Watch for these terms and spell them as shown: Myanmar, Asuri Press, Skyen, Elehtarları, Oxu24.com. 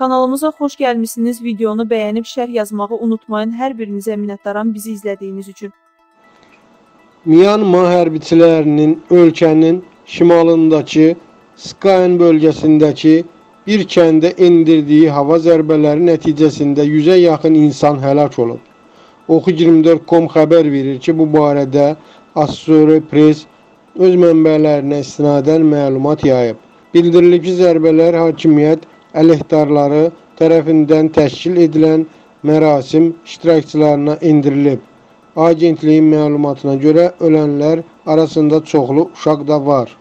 Kanalımıza hoş gəlmişsiniz. Videonu bəyənib şərh yazmağı unutmayın. Hər birinizə minnətdaram bizi izlədiyiniz üçün. Myanmar hərbiçilərinin ölkənin şimalındakı Skyen bölgəsindəki bir kəndə endirdiyi hava zərbələri nəticəsində 100'e yaxın insan həlak olub. Oxu24.com xəbər verir ki, bu barədə Asuri Press öz mənbələrinə istinadən məlumat yayıb. Bildirilib ki, zərbələr hakimiyyət Elehtarları tərəfindən təşkil edilən mərasim iştirakçılarına indirilib. Agentliyin məlumatına görə ölənlər arasında çoxlu uşaq da var.